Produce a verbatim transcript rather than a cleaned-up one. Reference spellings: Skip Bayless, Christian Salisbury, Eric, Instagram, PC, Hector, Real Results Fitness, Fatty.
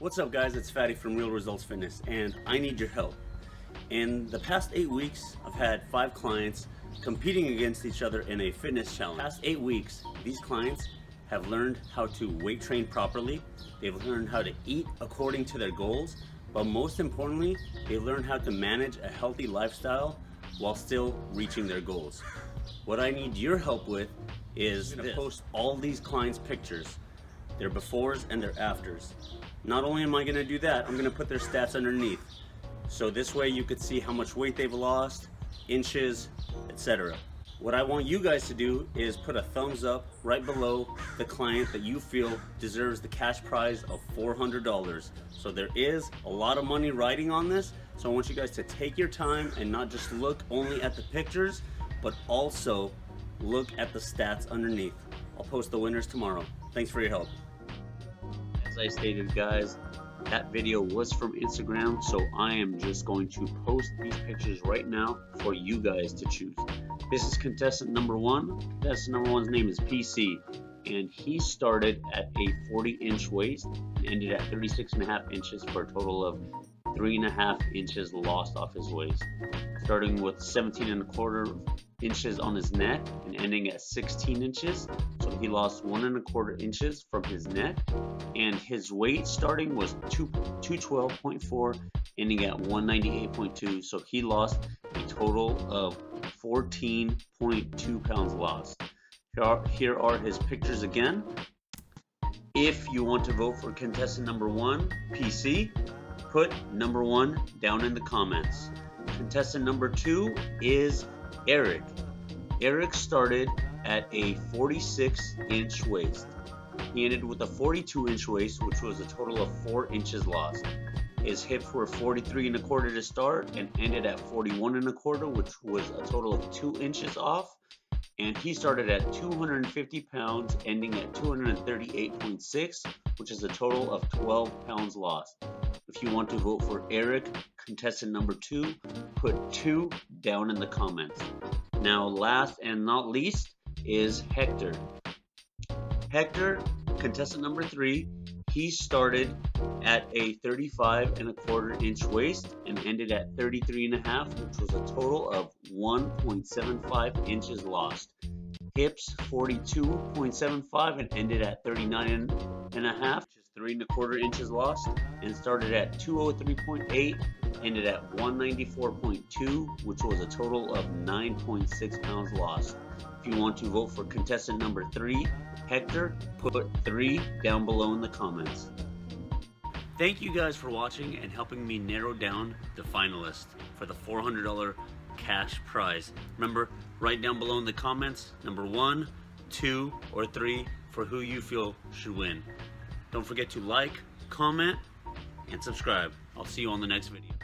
What's up guys, it's Fatty from Real Results Fitness and I need your help. In the past eight weeks, I've had five clients competing against each other in a fitness challenge. The past eight weeks, these clients have learned how to weight train properly, they've learned how to eat according to their goals, but most importantly, they've learned how to manage a healthy lifestyle while still reaching their goals. What I need your help with is to post all these clients' pictures, their befores and their afters. Not only am I gonna do that, I'm gonna put their stats underneath. So this way you could see how much weight they've lost, inches, et cetera. What I want you guys to do is put a thumbs up right below the client that you feel deserves the cash prize of four hundred dollars. So there is a lot of money riding on this. So I want you guys to take your time and not just look only at the pictures, but also look at the stats underneath. I'll post the winners tomorrow. Thanks for your help. As I stated, guys, that video was from Instagram, so I am just going to post these pictures right now for you guys to choose. This is contestant number one. Contestant number one's name is P C, and he started at a forty inch waist and ended at thirty-six and a half inches for a total of three and a half inches lost off his waist. Starting with seventeen and a quarter inches on his neck and ending at sixteen inches, so he lost one and a quarter inches from his neck, and his weight starting was two twelve point four, ending at one ninety-eight point two, so he lost a total of fourteen point two pounds lost. Here are, here are his pictures again. If you want to vote for contestant number one, P C, put number one down in the comments. Contestant number two is Eric. Eric started at a forty-six inch waist. He ended with a forty-two inch waist, which was a total of four inches lost. His hips were forty-three and a quarter to start and ended at forty-one and a quarter, which was a total of two inches off. And he started at two hundred fifty pounds, ending at two hundred thirty-eight point six, which is a total of twelve pounds lost. If you want to vote for Eric, contestant number two, put two down in the comments. Now, last and not least is Hector. Hector, contestant number three, he started at a thirty-five and a quarter inch waist and ended at thirty-three and a half, which was a total of one point seven five inches lost. Hips forty-two point seven five and ended at thirty-nine and a half, which is three and a quarter inches lost, and started at two oh three point eight, ended at one ninety-four point two, which was a total of nine point six pounds lost. If you want to vote for contestant number three, Hector, put three down below in the comments. Thank you guys for watching and helping me narrow down the finalists for the four hundred dollar cash prize. Remember, write down below in the comments number one, two, or three for who you feel should win. Don't forget to like, comment, and subscribe. I'll see you on the next video.